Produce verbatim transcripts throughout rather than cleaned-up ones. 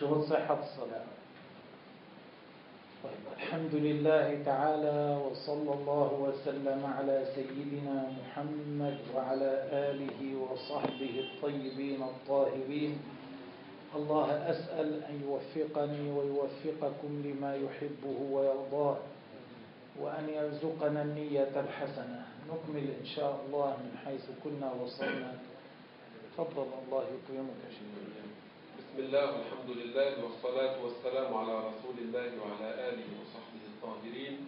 شروط صحة الصلاة. طيب، الحمد لله تعالى وصلى الله وسلم على سيدنا محمد وعلى آله وصحبه الطيبين الطاهرين. الله أسأل أن يوفقني ويوفقكم لما يحبه ويرضاه، وأن يرزقنا النية الحسنة. نكمل إن شاء الله من حيث كنا وصلنا. تفضل، الله يكرمك. بسم الله والحمد لله والصلاة والسلام على رسول الله وعلى آله وصحبه الطاهرين.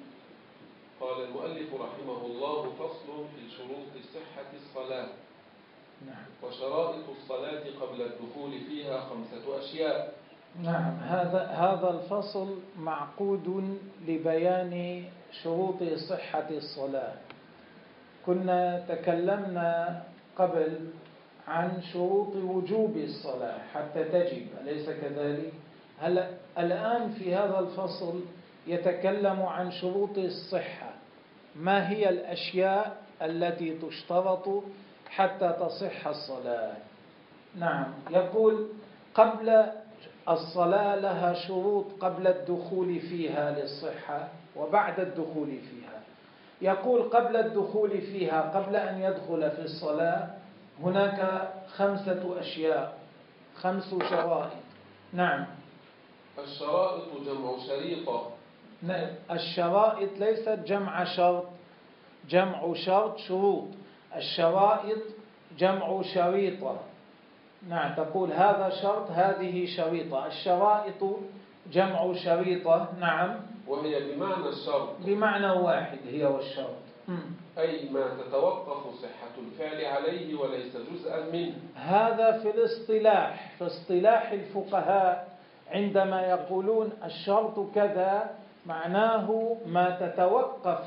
قال المؤلف رحمه الله: فصل في شروط صحة الصلاة. نعم. وشرائط الصلاة قبل الدخول فيها خمسة أشياء. نعم، هذا هذا الفصل معقود لبيان شروط صحة الصلاة. كنا تكلمنا قبل عن شروط وجوب الصلاة حتى تجب، أليس كذلك؟ هل الآن في هذا الفصل يتكلم عن شروط الصحة، ما هي الأشياء التي تشترط حتى تصح الصلاة. نعم، يقول قبل الصلاة لها شروط قبل الدخول فيها للصحة وبعد الدخول فيها. يقول قبل الدخول فيها، قبل أن يدخل في الصلاة هناك خمسة أشياء، خمس شرائط. نعم. الشرائط جمع شريطة. نعم، الشرائط ليست جمع شرط، جمع شرط شروط، الشرائط جمع شريطة. نعم، تقول هذا شرط، هذه شريطة. الشرائط جمع شريطة. نعم، وهي بمعنى الشرط، بمعنى واحد هي والشرط، أي ما تتوقف صحة الفعل عليه وليس جزءا منه. هذا في الاصطلاح، في اصطلاح الفقهاء عندما يقولون الشرط كذا، معناه ما تتوقف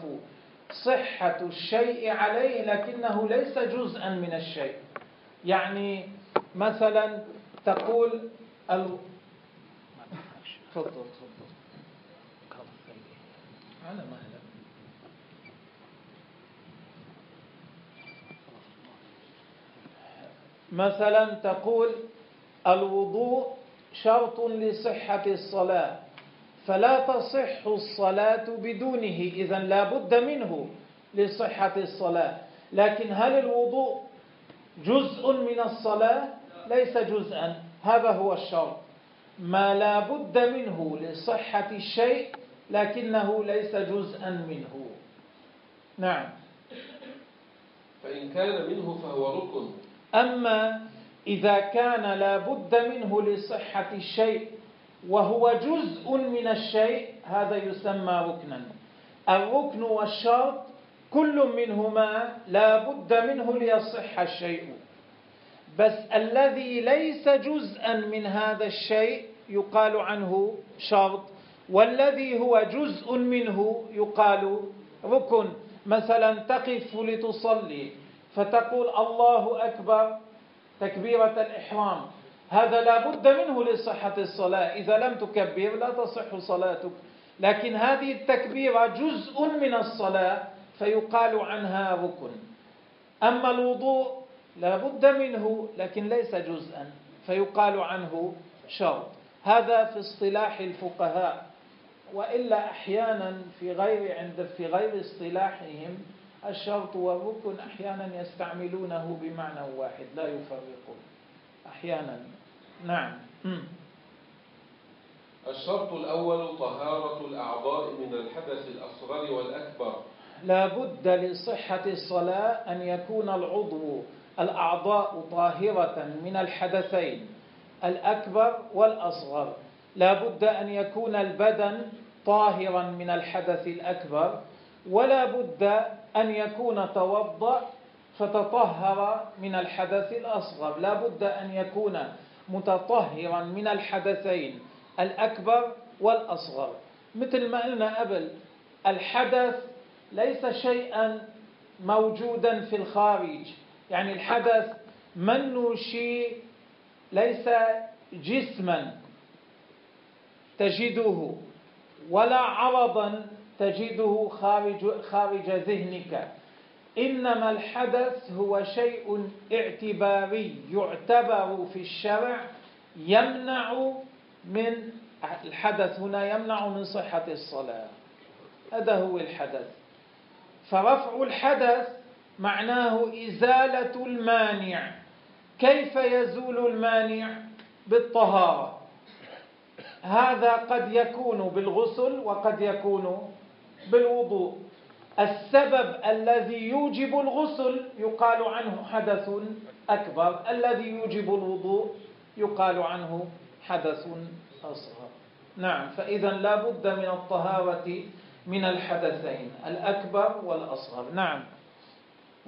صحة الشيء عليه لكنه ليس جزءا من الشيء. يعني مثلا تقول ال... تفضل تفضل على ما هلا. مثلا تقول الوضوء شرط لصحة الصلاة، فلا تصح الصلاة بدونه، إذن لا بد منه لصحة الصلاة. لكن هل الوضوء جزء من الصلاة؟ ليس جزءا. هذا هو الشرط، ما لا بد منه لصحة الشيء لكنه ليس جزءا منه. نعم. فإن كان منه فهو ركن. أما إذا كان لا بد منه لصحة الشيء وهو جزء من الشيء، هذا يسمى ركنا. الركن والشرط كل منهما لا بد منه ليصح الشيء، بس الذي ليس جزءا من هذا الشيء يقال عنه شرط، والذي هو جزء منه يقال ركن. مثلا تقف لتصلي فتقول الله أكبر تكبيرة الإحرام، هذا لا بد منه لصحة الصلاة، إذا لم تكبر لا تصح صلاتك. لكن هذه التكبيرة جزء من الصلاة فيقال عنها ركن. أما الوضوء لا بد منه لكن ليس جزءا فيقال عنه شرط. هذا في اصطلاح الفقهاء، وإلا أحيانا في غير عند في غير اصطلاحهم الشرط والركن أحيانا يستعملونه بمعنى واحد لا يفرقون أحيانا. نعم. الشرط الأول طهارة الأعضاء من الحدث الأصغر والأكبر. لا بد لصحة الصلاة أن يكون العضو الأعضاء طاهرة من الحدثين الأكبر والأصغر. لا بد أن يكون البدن طاهرا من الحدث الأكبر، ولا بد أن يكون توضأ فتطهر من الحدث الأصغر. لا بد أن يكون متطهرا من الحدثين الأكبر والأصغر. مثل ما قلنا قبل، الحدث ليس شيئا موجودا في الخارج، يعني الحدث منه شيء ليس جسما تجده ولا عرضا تجده خارج, خارج ذهنك، إنما الحدث هو شيء اعتباري يعتبر في الشرع يمنع من الحدث هنا يمنع من صحة الصلاة. هذا هو الحدث. فرفع الحدث معناه إزالة المانع. كيف يزول المانع؟ بالطهارة. هذا قد يكون بالغسل وقد يكون بالوضوء. السبب الذي يوجب الغسل يقال عنه حدث أكبر، الذي يوجب الوضوء يقال عنه حدث أصغر. نعم، فإذا لا بد من الطهارة من الحدثين الأكبر والأصغر. نعم.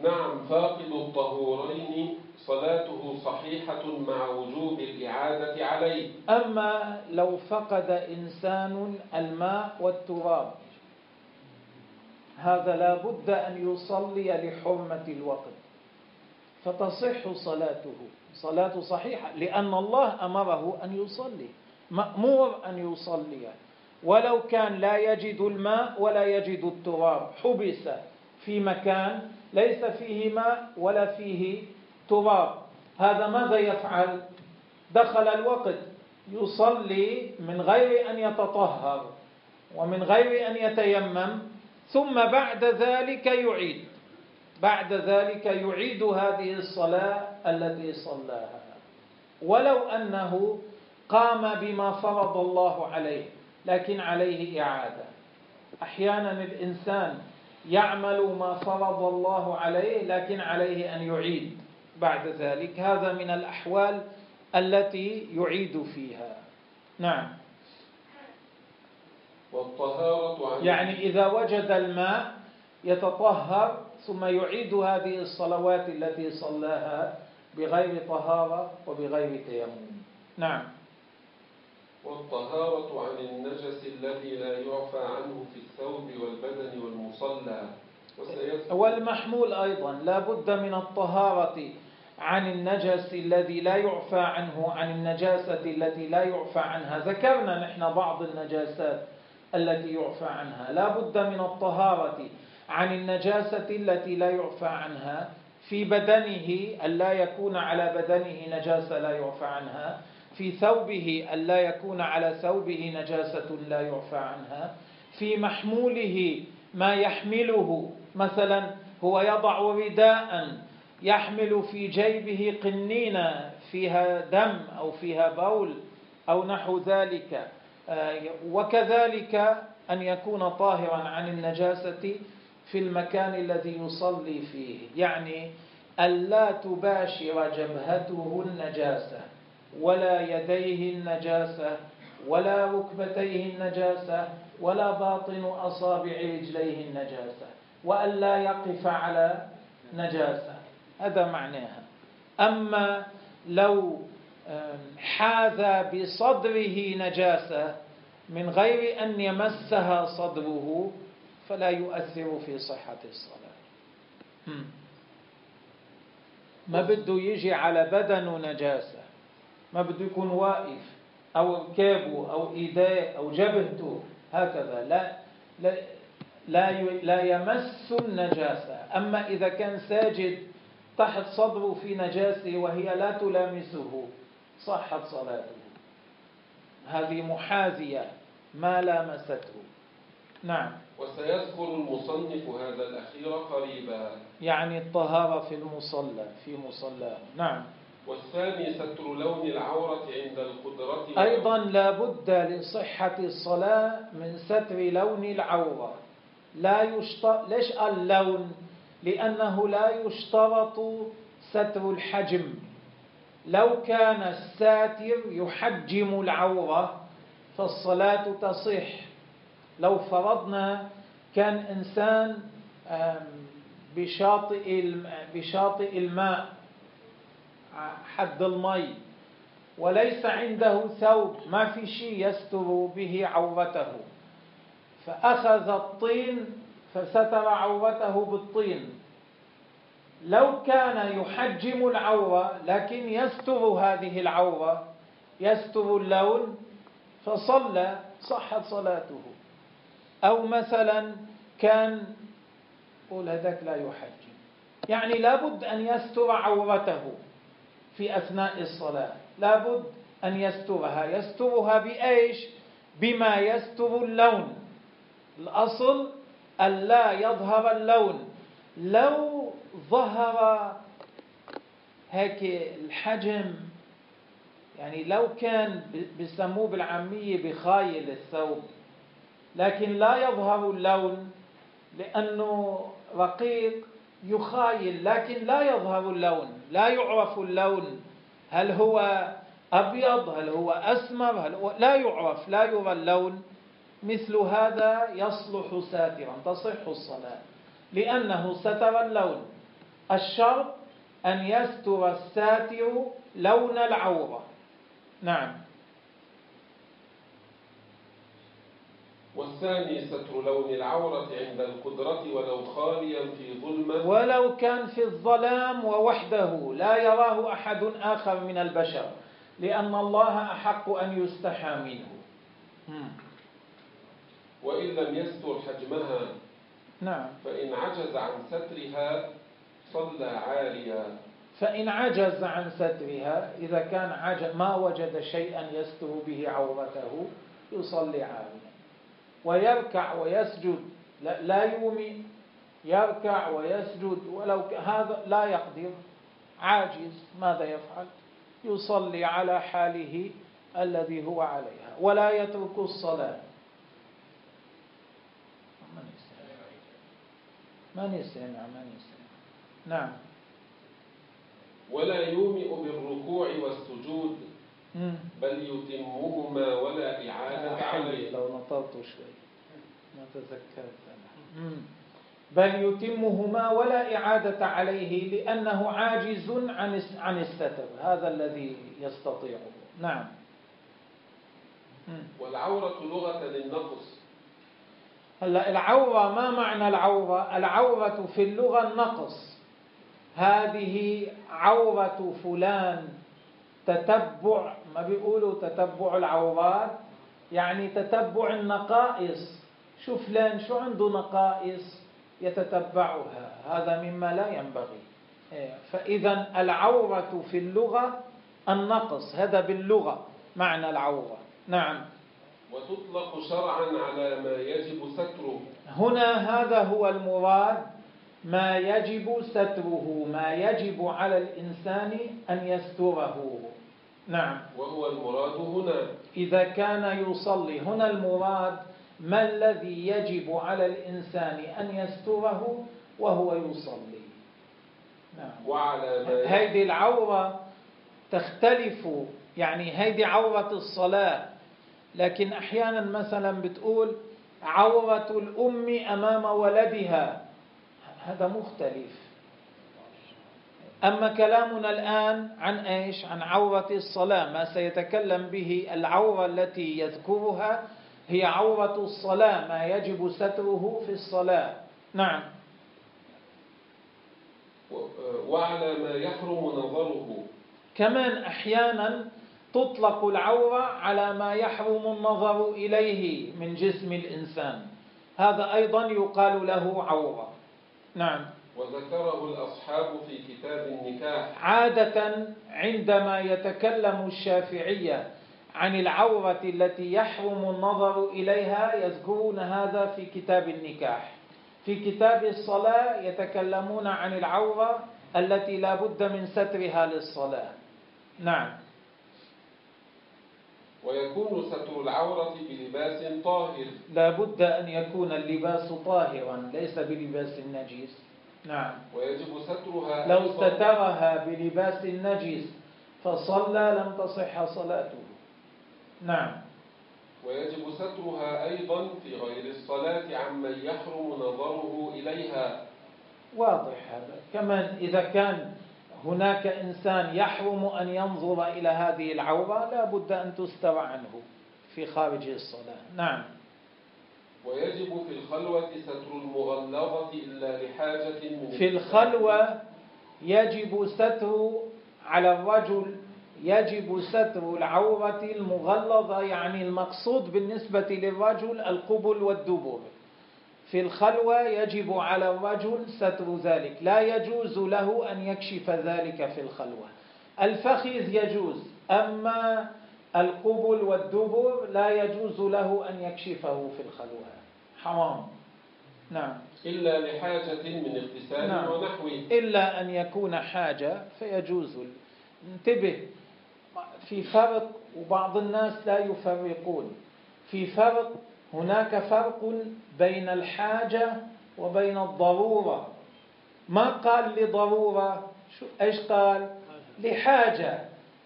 نعم. فاقد الطهورين صلاته صحيحة مع وجوب الإعادة عليه. أما لو فقد إنسان الماء والتراب، هذا لا بد أن يصلي لحرمة الوقت، فتصح صلاته، صلاته صحيحة، لأن الله أمره أن يصلي، مأمور أن يصلي، ولو كان لا يجد الماء ولا يجد التراب، حبس في مكان ليس فيه ماء ولا فيه تراب، هذا ماذا يفعل؟ دخل الوقت، يصلي من غير أن يتطهر ومن غير أن يتيمم، ثم بعد ذلك يعيد بعد ذلك يعيد هذه الصلاة التي صلاها، ولو أنه قام بما فرض الله عليه، لكن عليه إعادة. أحيانا الإنسان يعمل ما فرض الله عليه لكن عليه أن يعيد بعد ذلك، هذا من الأحوال التي يعيد فيها. نعم. والطهارة يعني إذا وجد الماء يتطهر ثم يعيد هذه الصلوات التي صلاها بغير طهارة وبغير تيمم. نعم. والطهارة عن النجس الذي لا يعفى عنه في الثوب والبدن والمصلى والمحمول أيضا، لا بد من الطهارة عن النجس الذي لا يعفى عنه، عن النجاسة التي لا يعفى عنها. ذكرنا نحن بعض النجاسات التي يعفى عنها، لا بد من الطهارة عن النجاسة التي لا يعفى عنها. في بدنه ألا يكون على بدنه نجاسة لا يعفى عنها، في ثوبه ألا يكون على ثوبه نجاسة لا يعفى عنها، في محموله ما يحمله، مثلا هو يضع رداء يحمل في جيبه قنينة فيها دم أو فيها بول أو نحو ذلك، وكذلك أن يكون طاهرا عن النجاسة في المكان الذي يصلي فيه، يعني ألا تباشر جبهته النجاسة ولا يديه النجاسة ولا ركبتيه النجاسة ولا باطن أصابع رجليه النجاسة، وألا يقف على نجاسة، هذا معناها. أما لو حاذ بصدره نجاسة من غير أن يمسها صدره فلا يؤثر في صحة الصلاة. ما بده يجي على بدنه نجاسة، ما بده يكون واقف أو ركابه أو إيديه أو جبهته هكذا، لا لا لا, لا يمس النجاسة. أما إذا كان ساجد تحت صدره في نجاسة وهي لا تلامسه صحت صلاته، هذه محاذية ما لامسته. نعم. وسيذكر المصنف هذا الأخير قريبا، يعني الطهارة في المصلى في مصلى. نعم. والثاني ستر لون العورة عند القدرة، أيضا لا بد لصحة الصلاة من ستر لون العورة. لا يشترط، ليش اللون؟ لأنه لا يشترط ستر الحجم. لو كان الساتر يحجم العورة فالصلاة تصح. لو فرضنا كان إنسان بشاطئ الماء حد المي وليس عنده ثوب، ما في شيء يستر به عورته، فأخذ الطين فستر عورته بالطين، لو كان يحجم العورة لكن يستر هذه العورة، يستر اللون، فصلى صحت صلاته. أو مثلا كان قول هذاك لا يحجم، يعني لابد أن يستر عورته في أثناء الصلاة، لابد أن يستبها، يستبها بأيش؟ بما يستب اللون. الأصل ألا يظهر اللون. لو ظهر هيك الحجم، يعني لو كان بسموه بالعامية بخايل الثوب، لكن لا يظهر اللون لأنه رقيق يخايل، لكن لا يظهر اللون، لا يعرف اللون، هل هو أبيض هل هو أسمر هل هو... لا يعرف، لا يرى اللون. مثل هذا يصلح ساترا، تصح الصلاة لأنه ستر اللون. الشرط أن يستر الساتر لون العورة. نعم. والثاني ستر لون العورة عند القدرة ولو خاليا في ظلمة، ولو كان في الظلام ووحده لا يراه أحد آخر من البشر، لأن الله أحق أن يستحى منه. وإن لم يستر حجمها، نعم، فإن عجز عن سترها صلى عاريا. فإن عجز عن سترها، إذا كان عجز ما وجد شيئا يستر به عورته، يصلي عاريا ويركع ويسجد، لا يومئ، يركع ويسجد، ولو هذا لا يقدر، عاجز، ماذا يفعل؟ يصلي على حاله الذي هو عليها ولا يترك الصلاة. من يسمع من يسمع نعم. ولا يومئ بالركوع والسجود، بل يتمهما ولا إعانة عليه. لو نطرت شوي ما تذكرت أنا. بل يتمهما ولا إعادة عليه، لأنه عاجز عن عن الستر، هذا الذي يستطيعه. نعم. والعورة لغة للنقص. هلا العورة، ما معنى العورة؟ العورة في اللغة النقص. هذه عورة فلان، تتبع، ما بيقولوا تتبع العورات، يعني تتبع النقائص. شو فلان شو عنده نقائص يتتبعها، هذا مما لا ينبغي. فإذا العورة في اللغة النقص، هذا باللغة معنى العورة. نعم. وتطلق شرعا على ما يجب ستره. هنا هذا هو المراد، ما يجب ستره، ما يجب على الإنسان أن يستره. نعم. وهو المراد هنا إذا كان يصلي. هنا المراد ما الذي يجب على الإنسان أن يستره وهو يصلي. نعم. وعلى ما هيدي العورة تختلف، يعني هيدي عورة الصلاة، لكن أحيانا مثلا بتقول عورة الأم أمام ولدها، هذا مختلف. أما كلامنا الآن عن إيش؟ عن عورة الصلاة. ما سيتكلم به، العورة التي يذكرها هي عورة الصلاة، ما يجب ستره في الصلاة. نعم. وعلى ما يحرم نظره. كمان أحيانا تطلق العورة على ما يحرم النظر إليه من جسم الإنسان، هذا أيضا يقال له عورة. نعم. وذكره الأصحاب في كتاب النكاح. عادة عندما يتكلم الشافعية عن العورة التي يحرم النظر إليها يذكرون هذا في كتاب النكاح. في كتاب الصلاة يتكلمون عن العورة التي لا بد من سترها للصلاة. نعم. ويكون ستر العورة بلباس طاهر. لا بد أن يكون اللباس طاهرا، ليس بلباس نجيس. نعم. ويجب سترها. لو سترها بلباس نجيس فصلى لم تصح صلاته. نعم. ويجب سترها أيضا في غير الصلاة عمن يحرم نظره إليها. واضح هذا. كمان إذا كان هناك إنسان يحرم أن ينظر إلى هذه العورة لا بد أن تستر عنه في خارج الصلاة. نعم. ويجب في الخلوة ستر المغلظة إلا لحاجة من في الخلوة. يجب ستر على الرجل، يجب ستر العورة المغلظة، يعني المقصود بالنسبة للرجل القبل والدبر. في الخلوة يجب على الرجل ستر ذلك، لا يجوز له أن يكشف ذلك في الخلوة. الفخذ يجوز، أما القبل والدبر لا يجوز له أن يكشفه في الخلوة، حرام. نعم. إلا لحاجة من اغتسال نعم. ونحوه. إلا أن يكون حاجة فيجوز. انتبه، في فرق، وبعض الناس لا يفرقون، في فرق، هناك فرق بين الحاجة وبين الضرورة. ما قال لضرورة، ايش قال؟ لحاجة،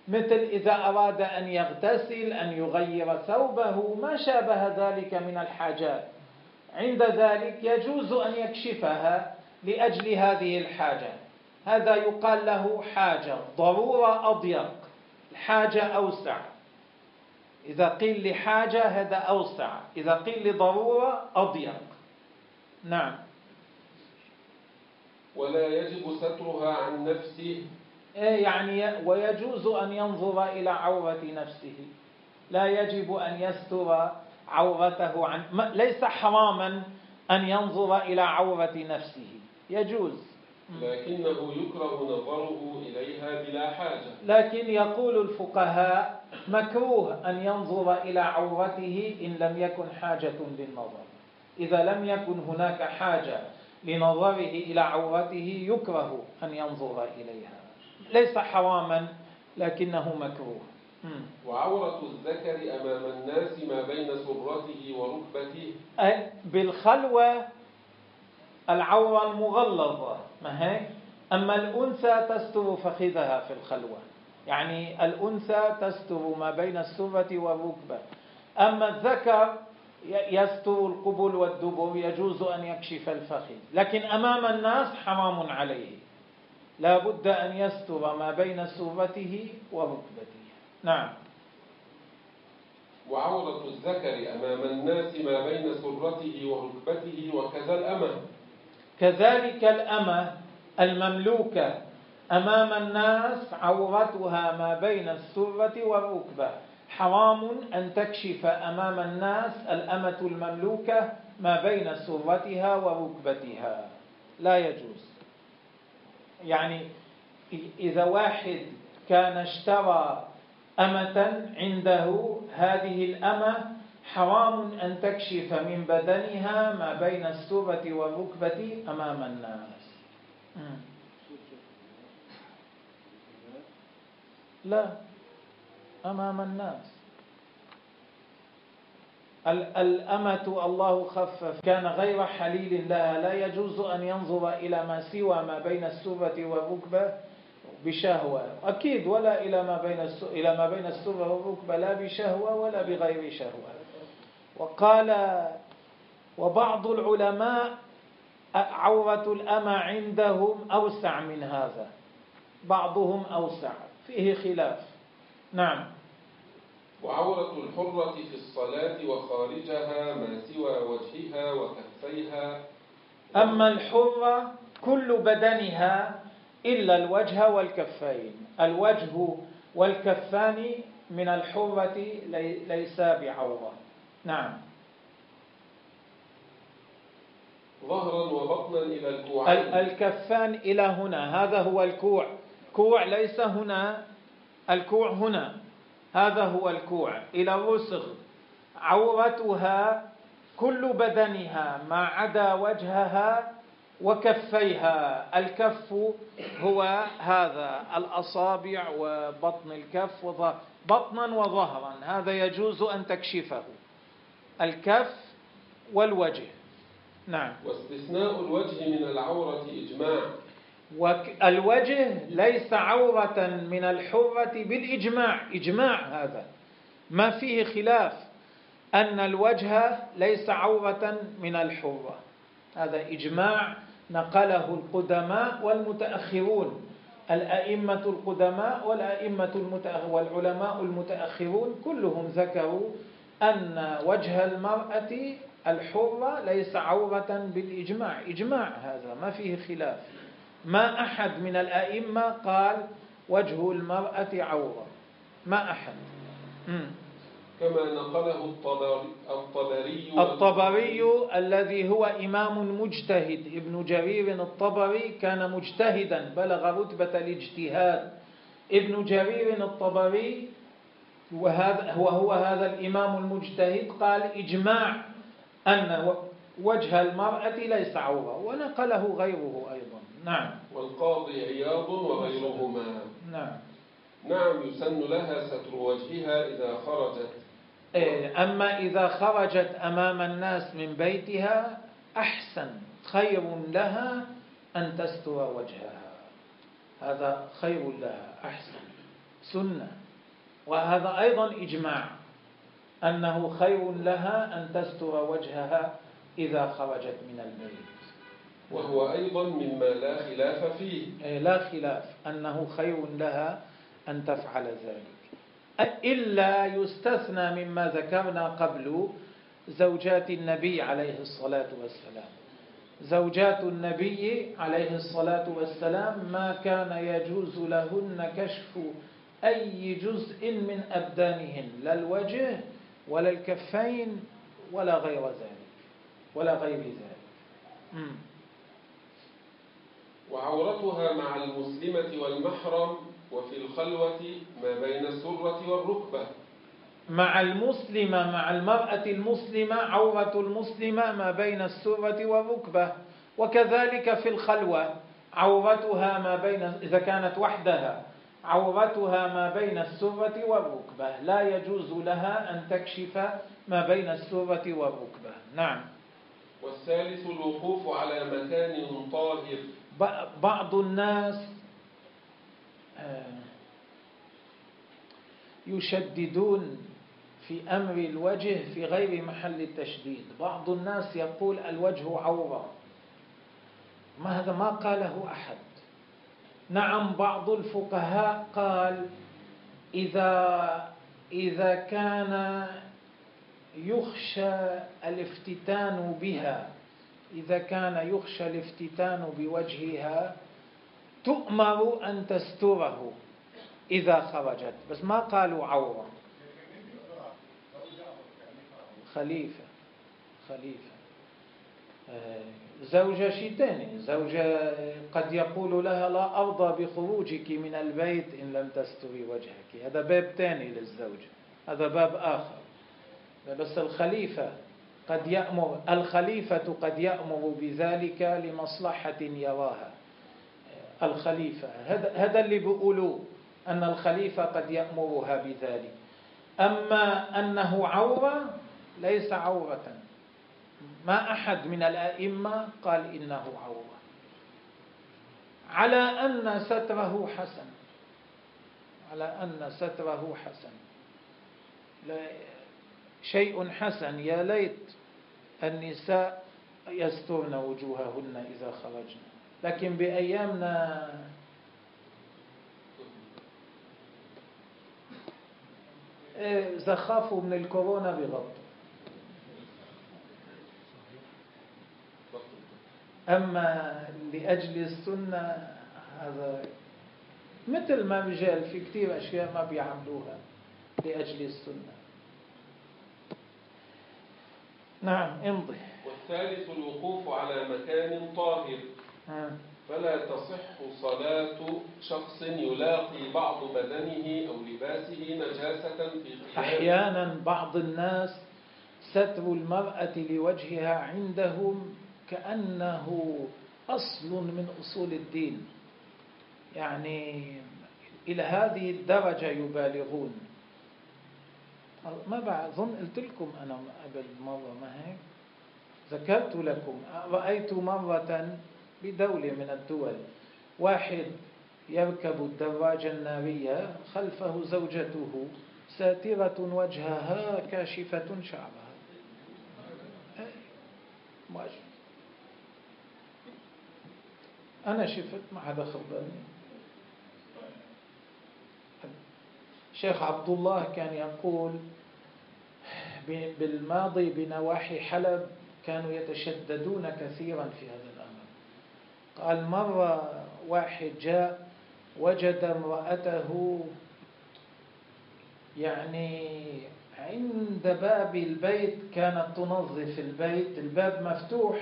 مثل إذا أراد أن يغتسل، أن يغير ثوبه، ما شابه ذلك من الحاجات، عند ذلك يجوز أن يكشفها لأجل هذه الحاجة. هذا يقال له حاجة، ضرورة أضيق، الحاجة أوسع. إذا قيل لحاجة هذا أوسع، إذا قيل لضرورة أضيق. نعم. ولا يجب سترها عن نفسه، يعني ويجوز أن ينظر إلى عورة نفسه، لا يجب أن يستر عورته عن، ليس حراما أن ينظر إلى عورة نفسه، يجوز، لكنه يكره نظره إليها بلا حاجة. لكن يقول الفقهاء مكروه أن ينظر إلى عورته إن لم يكن حاجة للنظر، إذا لم يكن هناك حاجة لنظره إلى عورته يكره أن ينظر إليها، ليس حراما لكنه مكروه. وعورة الذكر أمام الناس ما بين سرته وركبته، بالخلوة العورة المغلظة، ما هي؟ أما الأنثى تستر فخذها في الخلوة، يعني الأنثى تستر ما بين السرة والركبة. أما الذكر يستر القبل والدبر، يجوز أن يكشف الفخذ، لكن أمام الناس حرام عليه، لا بد أن يستر ما بين سرته وركبته. نعم. وعورة الذكر أمام الناس ما بين سرته وركبته، وكذا الأمة. كذلك الأمة المملوكة أمام الناس عورتها ما بين السرة والركبة، حرام أن تكشف أمام الناس الأمة المملوكة ما بين سرتها وركبتها، لا يجوز. يعني إذا واحد كان اشترى أمة عنده، هذه الأمة حرام أن تكشف من بدنها ما بين السرة والركبة أمام الناس. لا، أمام الناس. الأمة الله خفف، كان غير حليل لها، لا يجوز أن ينظر إلى ما سوى ما بين السرة والركبة بشهوة، أكيد، ولا إلى ما بين إلى ما بين السرة والركبة، لا بشهوة ولا بغير شهوة. وقال وبعض العلماء عورة الأمة عندهم أوسع من هذا، بعضهم أوسع، فيه خلاف. نعم. وعورة الحرة في الصلاة وخارجها ما سوى وجهها وكفيها. أما الحرة كل بدنها إلا الوجه والكفين، الوجه والكفان من الحرة ليسا بعورة. نعم. ظهرا وبطنا إلى الكوع. الكفان إلى هنا، هذا هو الكوع، كوع ليس هنا، الكوع هنا، هذا هو الكوع إلى الرسغ. عورتها كل بدنها ما عدا وجهها وكفيها. الكف هو هذا، الأصابع وبطن الكف، بطنا وظهرا، هذا يجوز أن تكشفه، الكف والوجه. نعم. واستثناء الوجه من العورة إجماع. والوجه ليس عورة من الحرة بالإجماع، إجماع هذا، ما فيه خلاف أن الوجه ليس عورة من الحرة، هذا إجماع نقله القدماء والمتأخرون، الأئمة القدماء والأئمة والعلماء المتأخرون، كلهم ذكروا أن وجه المرأة الحرة ليس عورة بالإجماع، إجماع هذا ما فيه خلاف، ما أحد من الأئمة قال وجه المرأة عورة، ما أحد. م. كما نقله الطبري. الطبري الذي هو إمام مجتهد، ابن جرير الطبري كان مجتهدا، بلغ رتبة الاجتهاد. ابن جرير الطبري وهو هذا الإمام المجتهد قال إجماع أن وجه المرأة ليس عورة، ونقله غيره أيضا. نعم. والقاضي عياض وغيرهما. نعم. نعم يسن لها ستر وجهها إذا خرجت. أما إذا خرجت أمام الناس من بيتها أحسن، خير لها أن تستر وجهها، هذا خير لها أحسن، سنة. وهذا أيضا إجماع أنه خير لها أن تستر وجهها إذا خرجت من البيت، وهو أيضا مما لا خلاف فيه، لا خلاف أنه خير لها أن تفعل ذلك، إلا يستثنى مما ذكرنا قبل زوجات النبي عليه الصلاة والسلام. زوجات النبي عليه الصلاة والسلام ما كان يجوز لهن كشف أي جزء من أبدانهن، لا الوجه ولا الكفين ولا غير ذلك ولا غير ذلك. م. وعورتها مع المسلمة والمحرم وفي الخلوة ما بين السرة والركبة. مع المسلمة، مع المرأة المسلمة، عورة المسلمة ما بين السرة والركبة، وكذلك في الخلوة عورتها ما بين، إذا كانت وحدها، عورتها ما بين السرة والركبة، لا يجوز لها أن تكشف ما بين السرة والركبة. نعم. والثالث الوقوف على مكان طاهر. بعض الناس يشددون في أمر الوجه في غير محل التشديد. بعض الناس يقول الوجه عورة، ما هذا ما قاله أحد. نعم بعض الفقهاء قال إذا إذا كان يخشى الافتتان بها، إذا كان يخشى الافتتان بوجهها تؤمر أن تستره إذا خرجت، بس ما قالوا عورة. خليفة خليفة زوجة شيطانية، زوجة قد يقول لها لا أرضى بخروجك من البيت إن لم تستري وجهك، هذا باب ثاني للزوجة، هذا باب آخر. بس الخليفة قد يأمر، الخليفة قد يأمر بذلك لمصلحة يراها. الخليفة هذا اللي بيقولوه، أن الخليفة قد يأمرها بذلك. أما أنه عورة ليس عورة، ما أحد من الأئمة قال إنه عورة، على أن ستره حسن، على أن ستره حسن، لا شيء حسن. يا ليت النساء يسترن وجوههن إذا خرجن، لكن بأيامنا زخافوا من الكورونا بغطوا. أما لأجل السنة هذا مثل ما رجال في كتير أشياء ما بيعملوها لأجل السنة. نعم امضي. والثالث الوقوف على مكان طاهر، فلا تصح صلاة شخص يلاقي بعض بدنه أو لباسه نجاسة في خلال. أحيانا بعض الناس ستر المرأة لوجهها عندهم كأنه أصل من أصول الدين، يعني إلى هذه الدرجة يبالغون. ما بعظن قلت لكم أنا قبل مرة، ما هيك ذكرت لكم، رأيت مرة بدولة من الدول واحد يركب الدراجة النارية، خلفه زوجته ساترة وجهها كاشفة شعرها. أنا شفت، ما حدا خبرني. الشيخ عبد الله كان يقول بالماضي بنواحي حلب كانوا يتشددون كثيرا في هذا الأمر. قال مرة واحد جاء وجد امرأته يعني عند باب البيت، كانت تنظف البيت، الباب مفتوح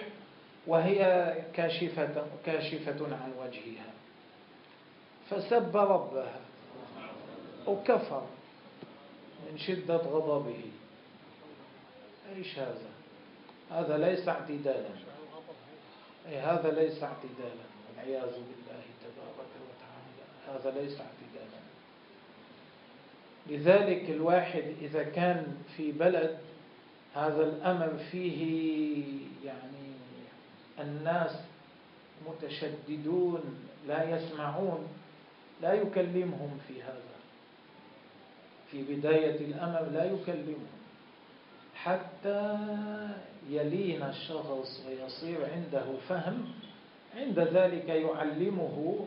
وهي كاشفة كاشفة عن وجهها، فسب ربها وكفر من شدة غضبه. ايش هذا؟ هذا ليس اعتدالا، اي هذا ليس اعتدالا والعياذ بالله تبارك وتعالى، هذا ليس اعتدالا. لذلك الواحد إذا كان في بلد هذا الأمر فيه يعني الناس متشددون لا يسمعون، لا يكلمهم في هذا، في بداية الأمر لا يكلمهم حتى يلين الشخص ويصير عنده فهم، عند ذلك يعلمه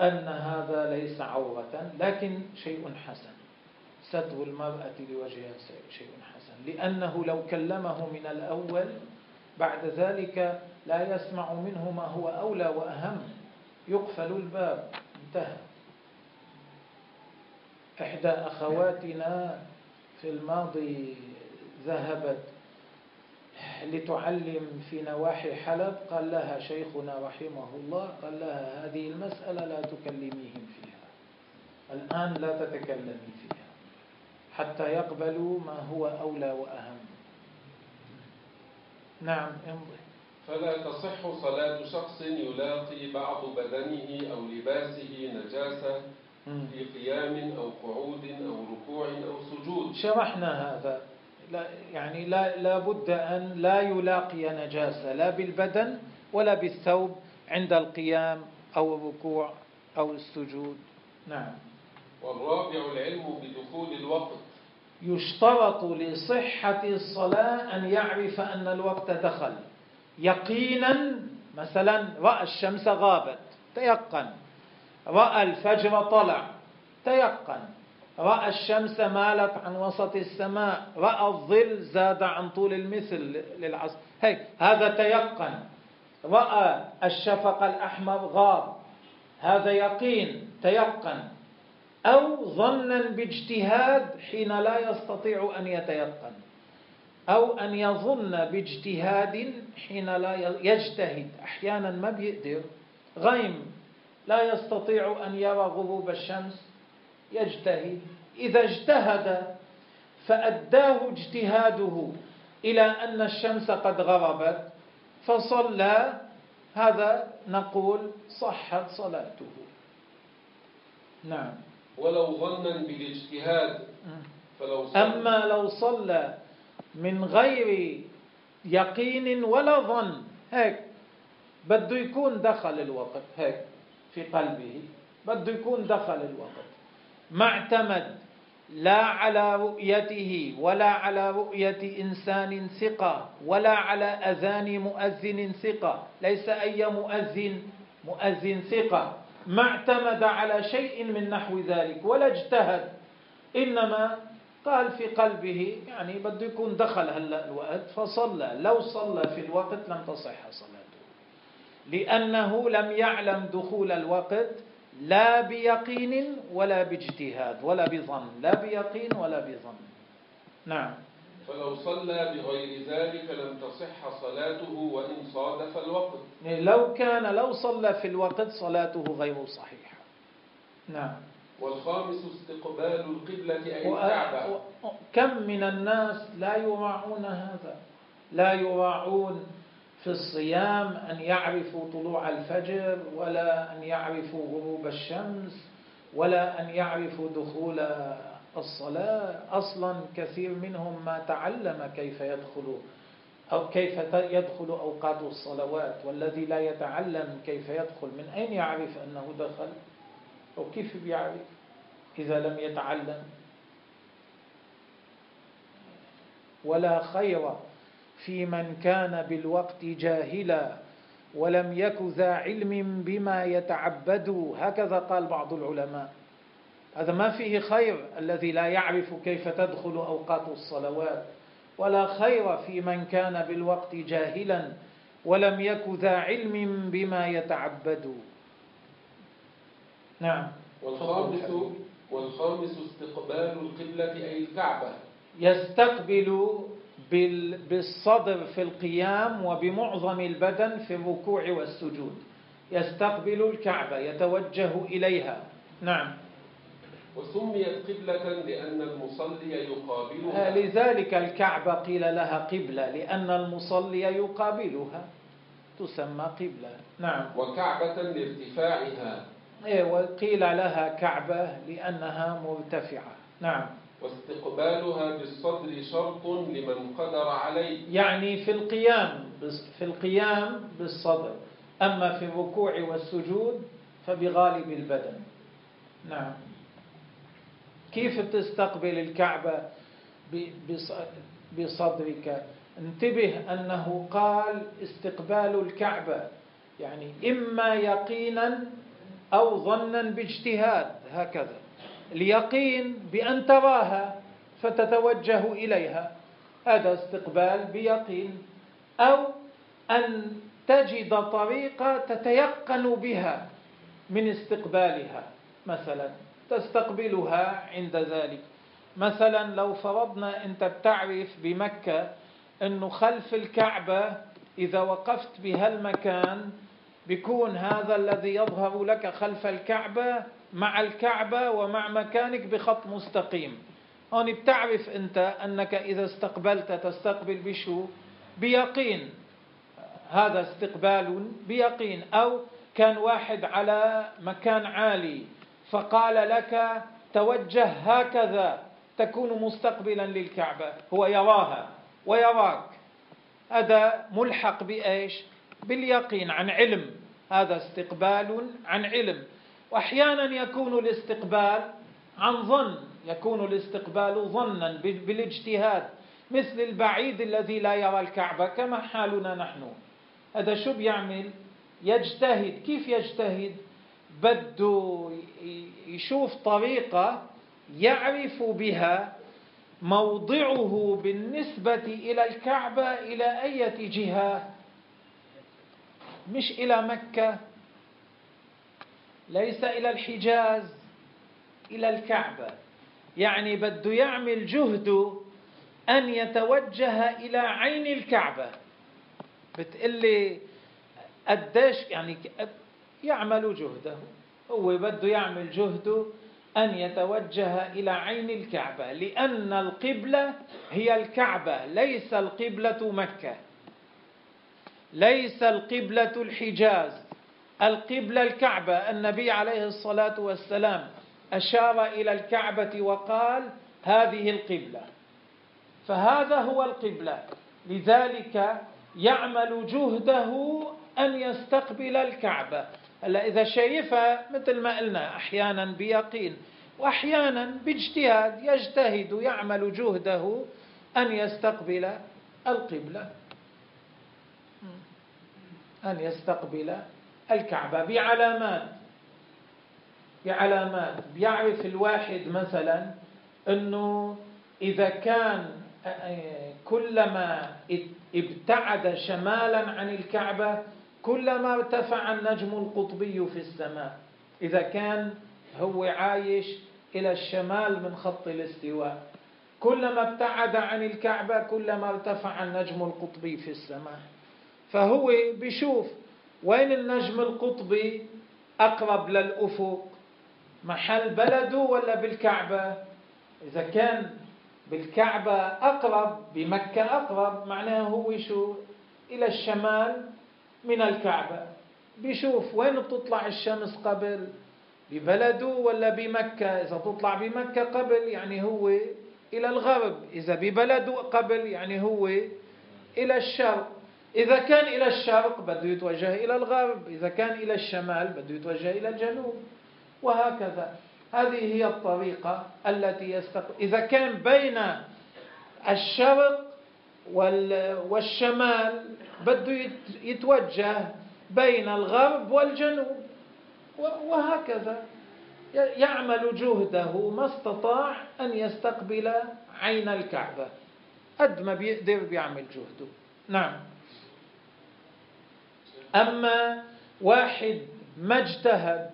أن هذا ليس عورة لكن شيء حسن، ستر المرأة لوجهها شيء حسن، لأنه لو كلمه من الأول بعد ذلك لا يسمع منه ما هو أولى وأهم، يقفل الباب، انتهى. إحدى أخواتنا في الماضي ذهبت لتعلم في نواحي حلب، قال لها شيخنا رحمه الله، قال لها هذه المسألة لا تكلميهم فيها الآن، لا تتكلمي فيها حتى يقبلوا ما هو أولى وأهم. نعم امضي. فلا تصح صلاة شخص يلاقي بعض بدنه أو لباسه نجاسة في قيام أو قعود أو ركوع أو سجود. شرحنا هذا، لا يعني لا, لا بد أن لا يلاقي نجاسة لا بالبدن ولا بالثوب عند القيام أو الركوع أو السجود. نعم. والرابع العلم بدخول الوقت. يشترط لصحة الصلاة أن يعرف أن الوقت دخل يقينا، مثلا رأى الشمس غابت تيقن، رأى الفجر طلع تيقن، رأى الشمس مالت عن وسط السماء، رأى الظل زاد عن طول المثل للعصر، هي هذا تيقن، رأى الشفق الأحمر غاب، هذا يقين تيقن، أو ظنا باجتهاد حين لا يستطيع أن يتيقن، أو أن يظن باجتهاد حين لا يجتهد، أحيانا ما بيقدر، غيم لا يستطيع أن يرى غروب الشمس يجتهد، إذا اجتهد فأداه اجتهاده إلى أن الشمس قد غربت فصلى، هذا نقول صحت صلاته. نعم. ولو ظنا بالاجتهاد فلو صلى، أما لو صلى من غير يقين ولا ظن، هيك بده يكون دخل الوقت، هيك في قلبه بده يكون دخل الوقت، ما اعتمد لا على رؤيته ولا على رؤية إنسان ثقة ولا على أذان مؤذن ثقة، ليس أي مؤذن، مؤذن ثقة، ما اعتمد على شيء من نحو ذلك ولا اجتهد، إنما قال في قلبه يعني بده يكون دخل هلا الوقت فصلى، لو صلى في الوقت لم تصح صلاته، لأنه لم يعلم دخول الوقت لا بيقين ولا باجتهاد ولا بظن، لا بيقين ولا بظن. نعم. فلو صلى بغير ذلك لم تصح صلاته وإن صادف الوقت، لو كان لو صلى في الوقت صلاته غير صحيحة. نعم. والخامس استقبال القبلة أي الكعبة. كم من الناس لا يراعون هذا، لا يراعون في الصيام أن يعرفوا طلوع الفجر ولا أن يعرفوا غروب الشمس ولا أن يعرفوا دخول الصلاة، أصلا كثير منهم ما تعلم كيف يدخل أو كيف يدخل أوقات الصلوات، والذي لا يتعلم كيف يدخل من أين يعرف أنه دخل، أو كيف بيعرف إذا لم يتعلم؟ ولا خير في من كان بالوقت جاهلا ولم يك ذا علم بما يتعبد، هكذا قال بعض العلماء، هذا ما فيه خير الذي لا يعرف كيف تدخل أوقات الصلوات، ولا خير في من كان بالوقت جاهلا ولم يك ذا علم بما يتعبد. نعم. والخامس والخامس استقبال القبلة أي الكعبة. يستقبل بالصدر في القيام وبمعظم البدن في الركوع والسجود، يستقبل الكعبة يتوجه إليها. نعم. وسميت قبلة لأن المصلي يقابلها. لذلك الكعبة قيل لها قبلة لأن المصلي يقابلها تسمى قبلة. نعم. وكعبة لارتفاعها. إيه، وقيل لها كعبة لأنها مرتفعة. نعم. واستقبالها بالصدر شرط لمن قدر عليه. يعني في القيام في القيام بالصدر، أما في الركوع والسجود فبغالب البدن. نعم. كيف تستقبل الكعبة بصدرك؟ انتبه أنه قال استقبال الكعبة، يعني إما يقينا أو ظنا باجتهاد هكذا. اليقين بأن تراها فتتوجه إليها، هذا استقبال بيقين، أو أن تجد طريقة تتيقن بها من استقبالها، مثلا تستقبلها عند ذلك. مثلا لو فرضنا أنت بتعرف بمكة أنه خلف الكعبة إذا وقفت بهالمكان بيكون هذا الذي يظهر لك خلف الكعبة مع الكعبة ومع مكانك بخط مستقيم. هون بتعرف أنت أنك إذا استقبلت تستقبل بشو؟ بيقين، هذا استقبال بيقين. أو كان واحد على مكان عالي فقال لك توجه هكذا، تكون مستقبلا للكعبة، هو يراها ويراك، هذا ملحق بإيش؟ باليقين، عن علم، هذا استقبال عن علم. وأحيانا يكون الاستقبال عن ظن، يكون الاستقبال ظنا بالاجتهاد، مثل البعيد الذي لا يرى الكعبة كما حالنا نحن. هذا شو بيعمل؟ يجتهد. كيف يجتهد؟ بده يشوف طريقة يعرف بها موضعه بالنسبة إلى الكعبة إلى أي جهة، مش إلى مكة، ليس إلى الحجاز، إلى الكعبة. يعني بده يعمل جهده أن يتوجه إلى عين الكعبة. بتقلي قديش يعني؟ يعمل جهده، هو بده يعمل جهده أن يتوجه إلى عين الكعبة، لأن القبلة هي الكعبة، ليس القبلة مكة، ليس القبلة الحجاز، القبلة الكعبة. النبي عليه الصلاة والسلام أشار إلى الكعبة وقال هذه القبلة، فهذا هو القبلة. لذلك يعمل جهده أن يستقبل الكعبة. هلا إذا شايفها مثل ما قلنا أحيانا بيقين وأحيانا باجتهاد، يجتهد ويعمل جهده أن يستقبل القبلة، أن يستقبل الكعبة بعلامات، بعلامات. بيعرف الواحد مثلا أنه إذا كان كلما ابتعد شمالا عن الكعبة كلما ارتفع النجم القطبي في السماء، إذا كان هو عايش إلى الشمال من خط الاستواء، كلما ابتعد عن الكعبة كلما ارتفع النجم القطبي في السماء. فهو بيشوف وين النجم القطبي أقرب للأفق، محل بلده ولا بالكعبة؟ إذا كان بالكعبة أقرب، بمكة أقرب، معناه هو شو؟ إلى الشمال من الكعبة. بيشوف وين بتطلع الشمس قبل، ببلده ولا بمكة؟ إذا تطلع بمكة قبل يعني هو إلى الغرب، إذا ببلده قبل يعني هو إلى الشرق. إذا كان إلى الشرق بده يتوجه إلى الغرب، إذا كان إلى الشمال بده يتوجه إلى الجنوب، وهكذا. هذه هي الطريقة التي يستقبل. إذا كان بين الشرق والشمال بده يتوجه بين الغرب والجنوب، وهكذا يعمل جهده ما استطاع أن يستقبل عين الكعبة، قد ما بيقدر بيعمل جهده. نعم. أما واحد ما اجتهد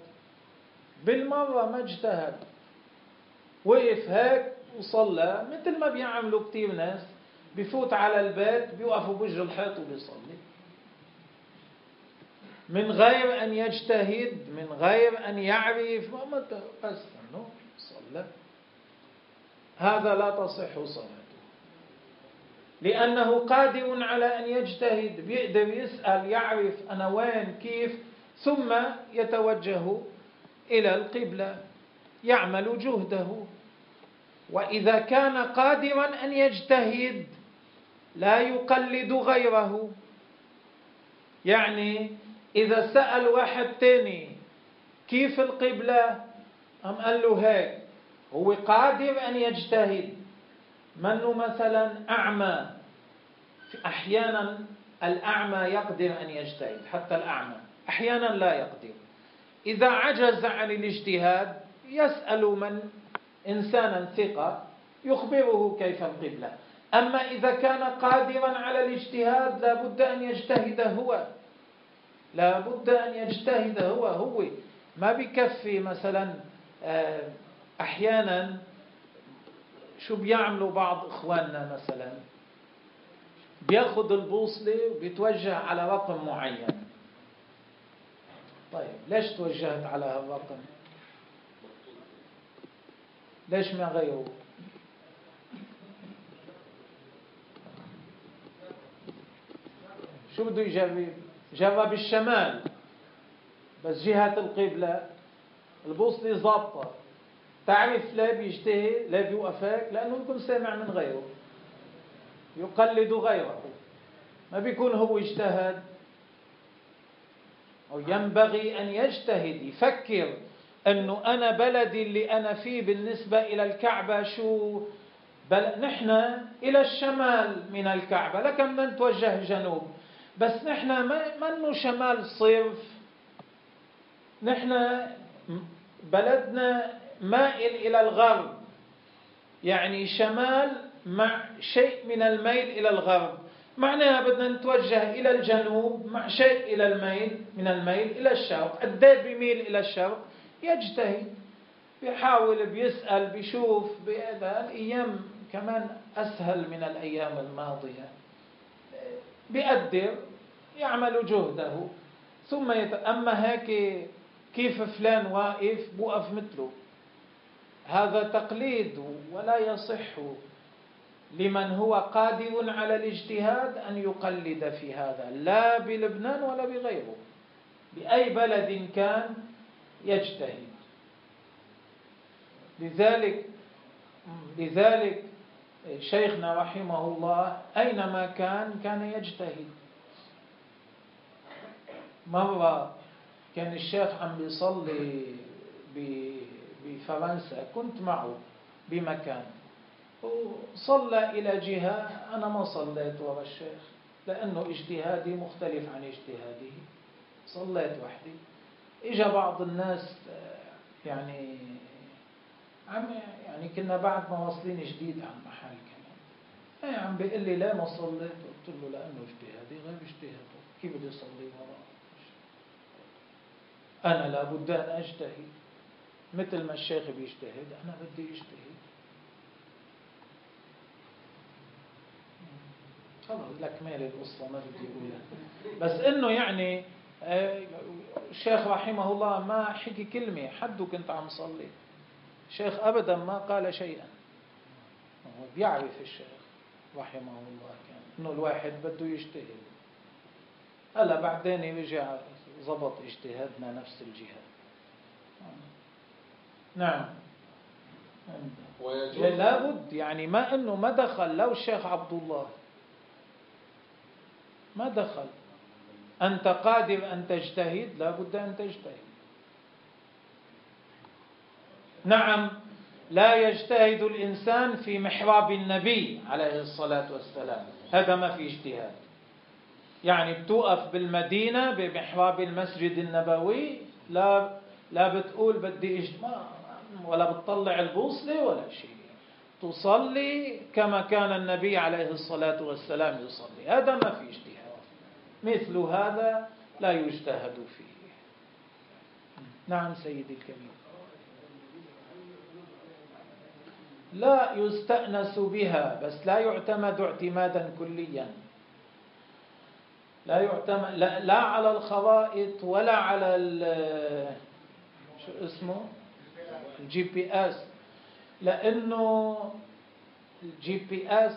بالمرة، ما اجتهد، وقف هيك وصلى مثل ما بيعملوا كتير ناس، بفوت على البيت بيوقفوا بوجه الحيط وبيصلي من غير أن يجتهد، من غير أن يعرف، بس أنه صلى. وسلم، هذا لا تصح صلاته، لأنه قادر على أن يجتهد، بيقدر يسأل، يعرف أنا وين كيف، ثم يتوجه إلى القبلة، يعمل جهده. وإذا كان قادرا أن يجتهد لا يقلد غيره. يعني إذا سأل واحد تاني كيف القبلة أم قال له هيك، هو قادر أن يجتهد. منه مثلا أعمى، أحيانا الأعمى يقدر أن يجتهد، حتى الأعمى أحيانا لا يقدر. إذا عجز عن الاجتهاد يسأل من إنسانا ثقة يخبره كيف القبلة. أما إذا كان قادرا على الاجتهاد لا بد أن يجتهد هو، لا بد أن يجتهد هو هو ما بيكفي مثلا. أحيانا شو بيعملوا بعض إخواننا مثلا، بياخد البوصلة وبيتوجه على رقم معين. طيب ليش توجهت على هالرقم؟ ليش ما غيره؟ شو بده يجرب؟ جرب الشمال بس جهة القبلة، البوصلة ظابطة. تعرف لا بيجتهي لا بيوقفك، لأنه يكون سامع من غيره، يقلد غيره، ما بيكون هو اجتهد. أو ينبغي أن يجتهد، يفكر أنه أنا بلدي اللي أنا فيه بالنسبة إلى الكعبة شو، بل نحن إلى الشمال من الكعبة، لكن بدنا نتوجه جنوب، بس نحن ما منه شمال صرف، نحن بلدنا مائل إلى الغرب، يعني شمال مع شيء من الميل إلى الغرب، معناها بدنا نتوجه إلى الجنوب مع شيء إلى الميل من الميل إلى الشرق. قد ايه بيميل إلى الشرق؟ يجتهد، بيحاول، بيسأل، بيشوف. بهذا الأيام كمان أسهل من الأيام الماضية، بيقدر، يعمل جهده ثم يت... أما هيك كيف فلان واقف بوقف مثله، هذا تقليد ولا يصح لمن هو قادر على الاجتهاد أن يقلد في هذا، لا بلبنان ولا بغيره، بأي بلد كان يجتهد. لذلك لذلك شيخنا رحمه الله أينما كان كان يجتهد. مرة كان الشيخ عم بيصلي بفرنسا، كنت معه بمكان، وصلى إلى جهة أنا ما صليت ورا الشيخ، لأنه اجتهادي مختلف عن اجتهاده، صليت وحدي. إجا بعض الناس، يعني عم يعني كنا بعد ما واصلين جديد عن محل كمان، عم بيقول لي لا ما صليت، قلت له لأنه اجتهادي غير اجتهاده، كيف بدي أصلي وراه؟ أنا لابد أن أجتهد مثل ما الشيخ بيجتهد، أنا بدي أجتهد. خلص لك مالي القصة، ما بدي أقولها، بس إنه يعني الشيخ رحمه الله ما حكي كلمة، حده كنت عم صلي، الشيخ أبدا ما قال شيئا. هو بيعرف الشيخ رحمه الله كان إنه الواحد بده يجتهد. هلا بعدين يرجع ضبط اجتهادنا نفس الجهة. نعم، لابد، يعني ما انه ما دخل، لو الشيخ عبد الله ما دخل، انت قادر ان تجتهد لابد ان تجتهد. نعم، لا يجتهد الانسان في محراب النبي عليه الصلاة والسلام، هذا ما في اجتهاد. يعني بتوقف بالمدينة بمحراب المسجد النبوي، لا لا بتقول بدي اجتهد، ولا بتطلع البوصلة ولا شيء، تصلي كما كان النبي عليه الصلاة والسلام يصلي، هذا ما في اجتهاد، مثل هذا لا يجتهد فيه. نعم سيدي الكريم، لا يستأنس بها، بس لا يعتمد اعتمادا كليا، لا يعتمد لا, لا على الخرائط ولا على شو اسمه الجي بي اس، لأنه الجي بي اس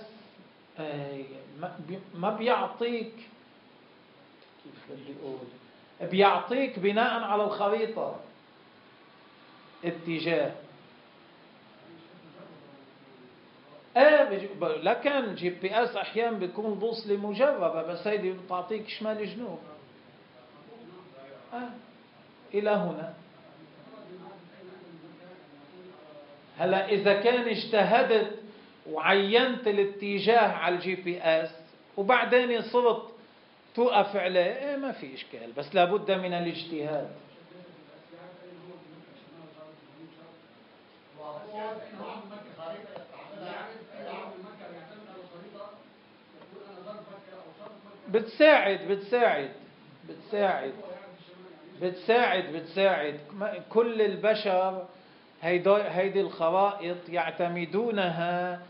ما بيعطيك، كيف بدي أقول، بيعطيك بناء على الخريطة اتجاه. ايه لكن جي بي اس احيانا بيكون بوصله مجربه، بس هيدي بتعطيك شمال جنوب. آه. الى هنا. هلا اذا كان اجتهدت وعينت الاتجاه على الجي بي اس وبعدين صرت توقف عليه، ايه ما في اشكال، بس لابد من الاجتهاد. بتساعد بتساعد بتساعد بتساعد بتساعد كل البشر هيدي الخرائط يعتمدونها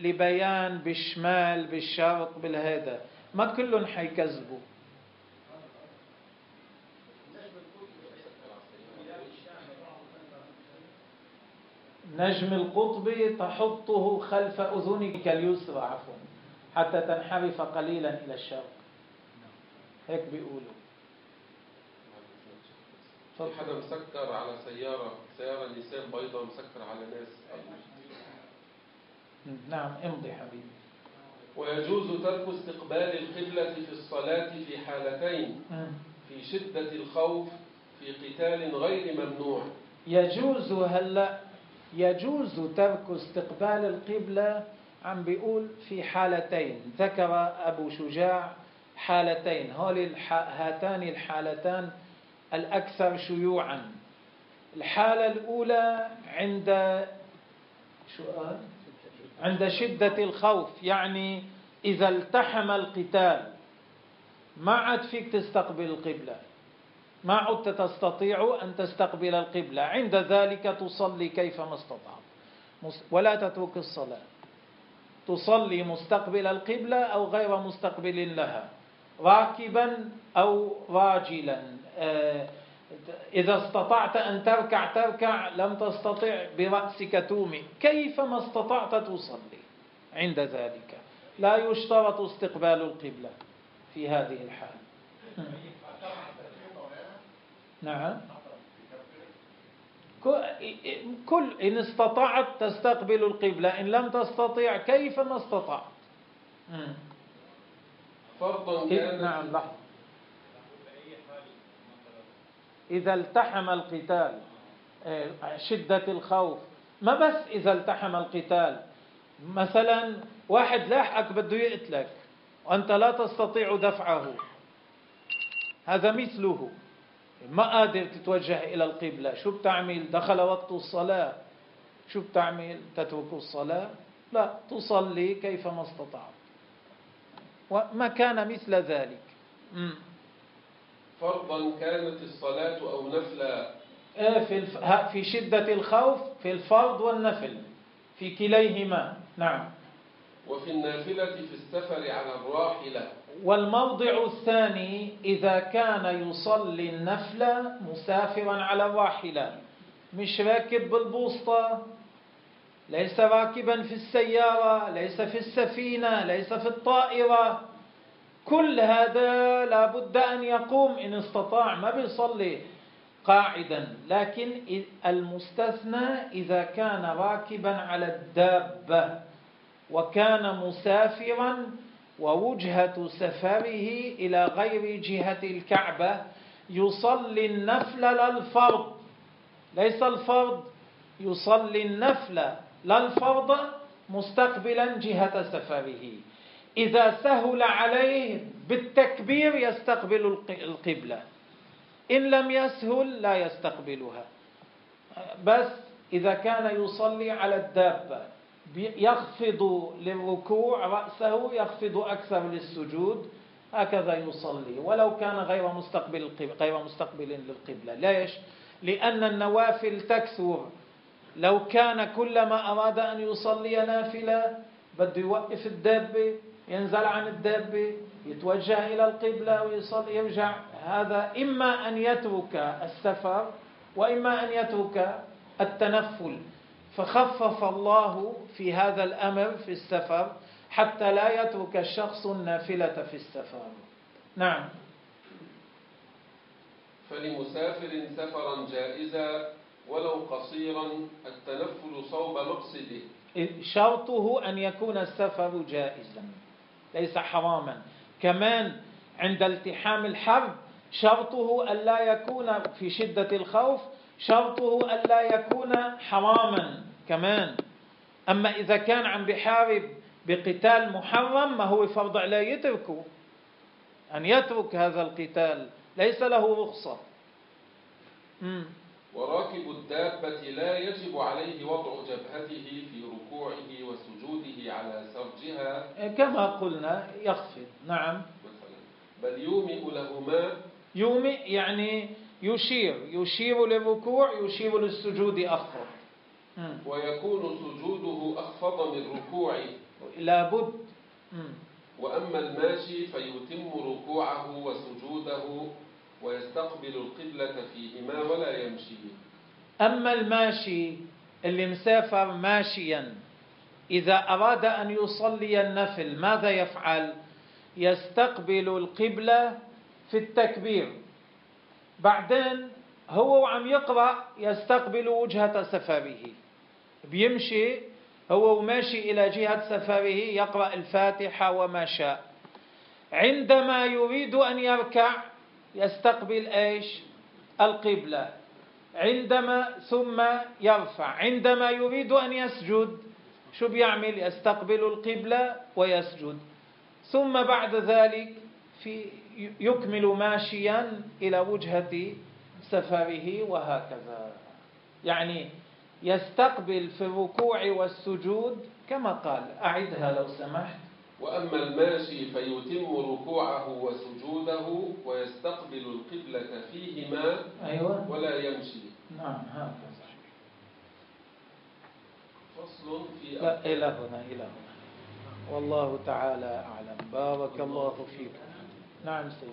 لبيان بالشمال بالشرق بالهذا، ما كلهم حيكذبوا. نجم القطبي تحطه خلف أذنك اليسرى عفوا حتى تنحرف قليلا إلى الشرق، هيك بيقولوا. في حدا مسكر على سيارة، سيارة لسان بيضاء مسكر على ناس. نعم امضي حبيبي. ويجوز ترك استقبال القبلة في الصلاة في حالتين، في شدة الخوف في قتال غير ممنوع. يجوز هلا يجوز ترك استقبال القبلة، عم بيقول في حالتين، ذكر أبو شجاع حالتين، هول هاتان الحالتان الأكثر شيوعا. الحالة الأولى عند شو قال؟ عند شدة الخوف، يعني إذا التحم القتال ما عاد فيك تستقبل القبلة، ما عدت تستطيع أن تستقبل القبلة، عند ذلك تصلي كيفما استطعت ولا تترك الصلاة، تصلي مستقبل القبلة أو غير مستقبل لها، راكبا أو راجلا. إذا استطعت أن تركع تركع، لم تستطع برأسك تومئ، كيفما استطعت تصلي عند ذلك، لا يشترط استقبال القبلة في هذه الحال. نعم كل إن استطعت تستقبل القبلة، إن لم تستطيع كيفما استطعت. فرضا كان نعم لحظة، إذا التحم القتال شدة الخوف، ما بس إذا التحم القتال، مثلا واحد لاحقك بده يقتلك وأنت لا تستطيع دفعه، هذا مثله، ما قادر تتوجه إلى القبلة، شو بتعمل؟ دخل وقت الصلاة، شو بتعمل؟ تترك الصلاة؟ لا، تصلي كيفما استطعت. وما كان مثل ذلك. مم. فرضا كانت الصلاة أو نفلا. آه في الف... في شدة الخوف في الفرض والنفل، في كليهما. نعم. وفي النافلة في السفر على الراحلة. والموضع الثاني إذا كان يصلي النفلة مسافرا على الراحلة، مش راكب بالبوسطة، ليس راكبا في السيارة، ليس في السفينة، ليس في الطائرة، كل هذا لابد أن يقوم، إن استطاع، ما بيصلي قاعدا. لكن المستثنى إذا كان راكبا على الدابة وكان مسافرا ووجهة سفره إلى غير جهة الكعبة، يصلي النفل لا الفرض، ليس الفرض، يصلي النفل لا الفرض مستقبلا جهة سفره. إذا سهل عليه بالتكبير يستقبل القبلة، إن لم يسهل لا يستقبلها. بس إذا كان يصلي على الدابة يخفض للركوع رأسه، يخفض أكثر للسجود، هكذا يصلي ولو كان غير مستقبل غير مستقبل للقبلة. ليش؟ لأن النوافل تكثر، لو كان كلما أراد أن يصلي نافلة بده يوقف الدابة، ينزل عن الدابة، يتوجه إلى القبلة ويصلي يرجع، هذا إما أن يترك السفر وإما أن يترك التنفل. فخفف الله في هذا الأمر في السفر حتى لا يترك الشخص النافلة في السفر. نعم. فلمسافر سفرا جائزا ولو قصيرا التنفل صوب مقصده. شرطه أن يكون السفر جائزا ليس حراما. كمان عند التحام الحرب شرطه أن لا يكون في شدة الخوف، شرطه أن لا يكون حراما كمان. أما إذا كان عم بحارب بقتال محرم ما هو فرض عليه يتركه، أن يترك هذا القتال ليس له رخصة. مم. وراكب الدابة لا يجب عليه وضع جبهته في ركوعه وسجوده على سرجها كما قلنا يخفض. نعم. بل يومئ لهما. يومئ يعني يشير، يشير للركوع يشير للسجود أخفض. مم. ويكون سجوده أخفض من ركوعه لابد. مم. وأما الماشي فيتم ركوعه وسجوده ويستقبل القبلة فيهما ولا يمشي. أما الماشي اللي مسافر ماشيا إذا أراد أن يصلي النفل ماذا يفعل؟ يستقبل القبلة في التكبير، بعدين هو وعم يقرأ يستقبل وجهة سفره، بيمشي هو وماشي إلى جهة سفره يقرأ الفاتحة وما شاء. عندما يريد أن يركع يستقبل ايش؟ القبلة. عندما ثم يرفع، عندما يريد أن يسجد شو بيعمل؟ يستقبل القبلة ويسجد، ثم بعد ذلك في يكمل ماشيا إلى وجهة سفره وهكذا. يعني يستقبل في الركوع والسجود كما قال. أعدها لو سمحت. وأما الماشي فيتم ركوعه وسجوده ويستقبل القبلة فيهما. أيوة. ولا يمشي. نعم هكذا. فصل في لا إلى هنا إلى هنا والله تعالى أعلم. بارك الله فيكم. نعم سيدي.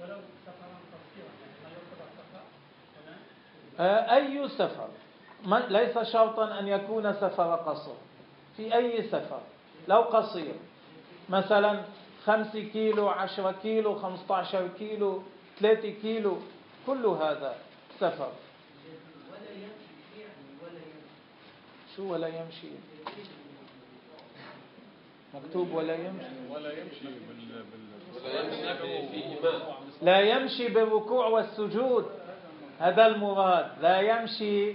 ولو سفرا قصيرا لا يقصد السفر. أي سفر ليس شرطا أن يكون سفر قصر، في أي سفر لو قصير، مثلا خمسة كيلو، عشرة كيلو، خمسة عشر كيلو، ثلاثة كيلو، كل هذا سفر. ولا يمشي يعني ولا يمشي. شو ولا يمشي؟ مكتوب ولا يمشي. ولا يمشي بال بال لا يمشي بالركوع والسجود، هذا المراد. لا يمشي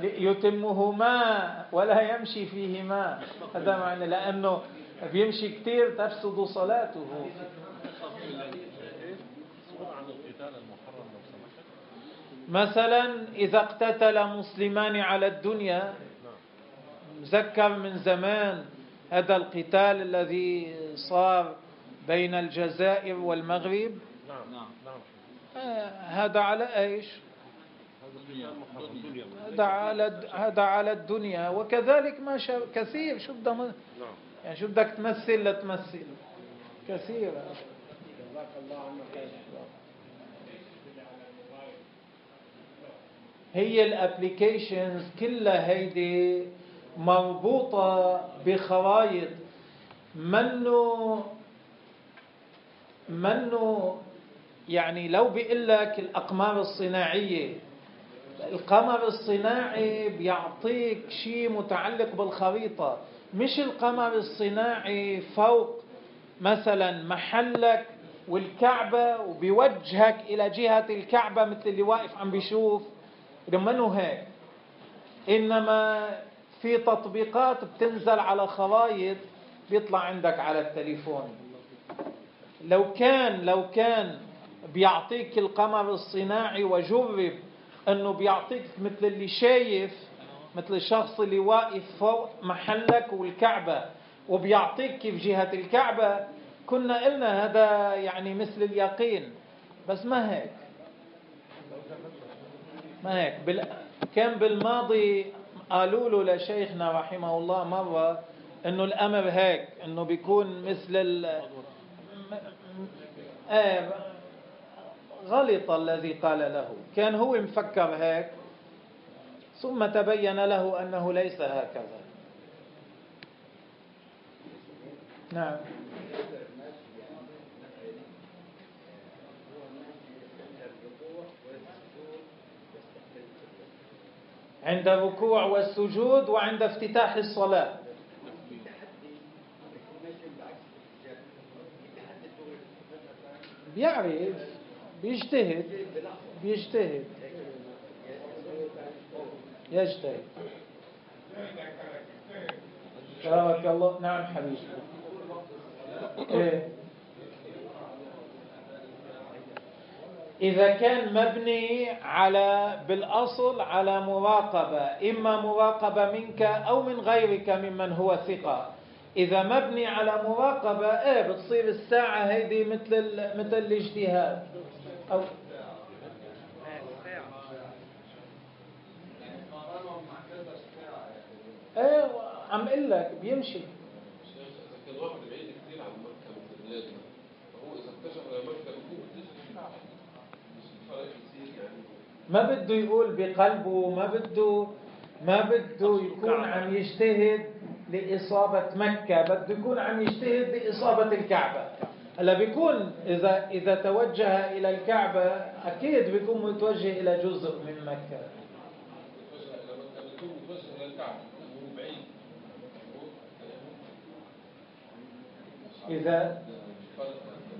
يتمهما ولا يمشي فيهما، هذا معنى، لأنه بيمشي كثير تفسد صلاته. مثلا إذا اقتتل مسلمان على الدنيا، مذكر من زمان هذا القتال الذي صار بين الجزائر والمغرب. نعم. هذا على ايش؟ هذا على هذا على الدنيا. وكذلك ما شاء كثير. شو بدك نعم يعني شو بدك تمثل؟ لا تمثل كثير. جزاك الله عنك. هي الابلكيشنز كلها هيدي مربوطة بخوايط، منو منو يعني لو بيقول لك الأقمار الصناعية، القمر الصناعي بيعطيك شيء متعلق بالخريطة، مش القمر الصناعي فوق مثلا محلك والكعبة وبيوجهك إلى جهة الكعبة مثل اللي واقف عم بيشوف، منو هيك. إنما في تطبيقات بتنزل على خرائط بيطلع عندك على التليفون. لو كان لو كان بيعطيك القمر الصناعي وجرب انه بيعطيك مثل اللي شايف، مثل الشخص اللي واقف فوق محلك والكعبة وبيعطيك كيف جهة الكعبة، كنا قلنا هذا يعني مثل اليقين. بس ما هيك ما هيك بال... كان بالماضي قالوا له لشيخنا رحمه الله مرة انه الامر هيك، انه بيكون مثل ال... آه غلط الذي قال له، كان هو مفكر هيك ثم تبين له أنه ليس هكذا. نعم. عند الركوع والسجود وعند افتتاح الصلاة. بيعرف، بيجتهد، بيجتهد، يجتهد. بارك الله. نعم حبيبي. إيه. إذا كان مبني على بالأصل على مراقبة، إما مراقبة منك أو من غيرك ممن هو ثقة. إذا مبني على مراقبة إيه بتصير الساعة هيدي مثل مثل الاجتهاد. أو إيه عم قل لك بيمشي. الواحد بعيد كثير عن مكة مثل لازم، فهو إذا اكتشف على مكة هو بيجي. ما بده يقول بقلبه، ما بده ما بده يكون عم يجتهد لإصابة مكة، بده يكون عم يجتهد لإصابة الكعبة. هلا بيكون إذا إذا توجه إلى الكعبة أكيد بيكون متوجه إلى جزء من مكة. إذا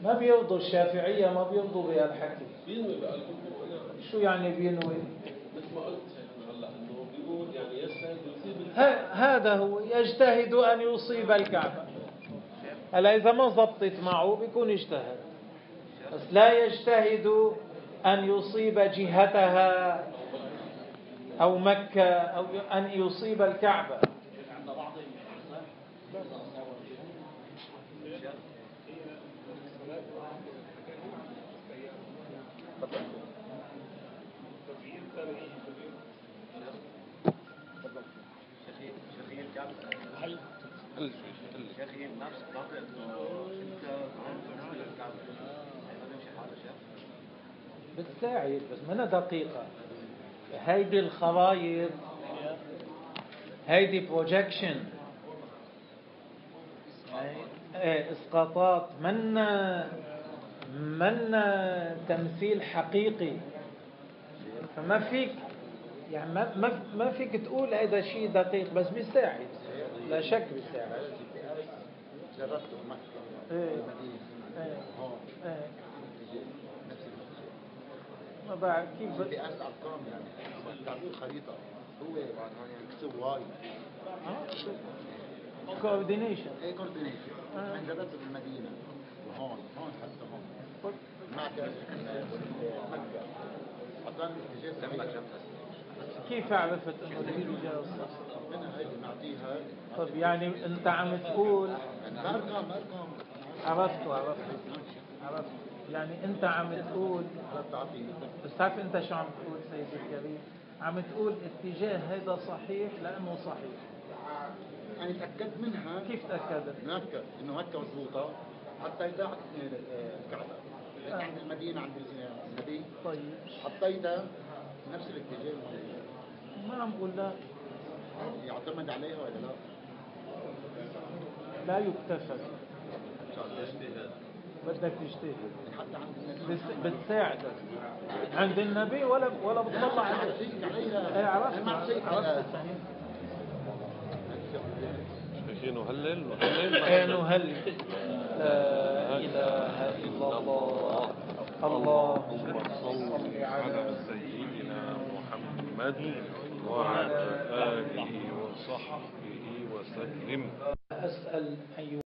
ما بيرضوا الشافعية ما بيرضوا بهذا الحكي. شو يعني بينوي؟ هذا هو يجتهد أن يصيب الكعبة. هلا إذا ما ضبطت معه بيكون اجتهد، بس لا يجتهد أن يصيب جهتها أو مكة أو أن يصيب الكعبة. بتساعد بس منا دقيقة. هيدي الخوايط هيدي بروجكشن، ايه اسقاطات، منا منا تمثيل حقيقي. فما فيك يعني ما ما فيك تقول هذا شيء دقيق، بس بيساعد، لا شك بيساعد. جربته مكة ما بعرف كيف بدي أرسل أرقام، يعني تعمل خريطة هو بعدها يعني يكتب واي كوردينيشن. إيه كوردينيشن. أنا جربته بالمدينة وهون هون حتى هون ما كان مكة أظن جزء. كيف عرفت إنه الهجرة صح؟ أنا هيدي معطيها. طب يعني أنت عم تقول أرقام أرقام. عرفته عرفته عرفته يعني أنت عم تقول. بس تعرف أنت شو عم تقول سيدي الكريم؟ عم تقول اتجاه هذا صحيح لأنه صحيح. أنا تأكدت منها. كيف تأكدت؟ مكة، إنه مكة مضبوطة حتى يدعت الكعبة. عند المدينة عند النبي. طيب. حطيتها نفس الاتجاه الموجود. ما عم بقول لا. يعتمد عليها ولا لا؟ لا يكتفى. بدك تجتهد بتساعدك عند النبي ولا ولا بتطلع عليها. ايه عرفت عرفت شيخ نهلل نهلل نهلل لا اله الا الله. اللهم صل على سيدنا محمد وعلى اله وصحبه وسلم. اسال